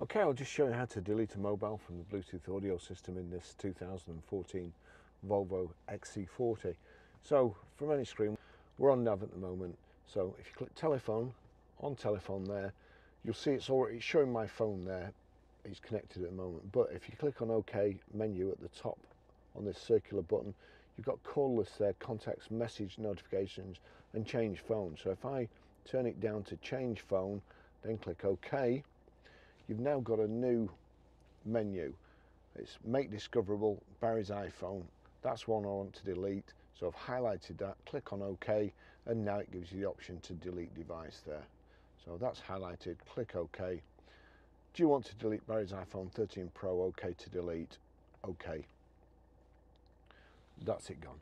Okay, I'll just show you how to delete a mobile from the Bluetooth audio system in this 2014 Volvo XC60. So, from any screen, we're on nav at the moment, so if you click telephone, on telephone there, you'll see it's already showing my phone there, it's connected at the moment, but if you click on OK menu at the top on this circular button, you've got call list there, contacts, message, notifications, and change phone. So if I turn it down to change phone, then click OK, you've now got a new menu. It's make discoverable, Barry's iPhone. That's one I want to delete. So I've highlighted that, click on OK, and now it gives you the option to delete device there. So that's highlighted, click OK. Do you want to delete Barry's iPhone 13 Pro? OK to delete, OK. That's it gone.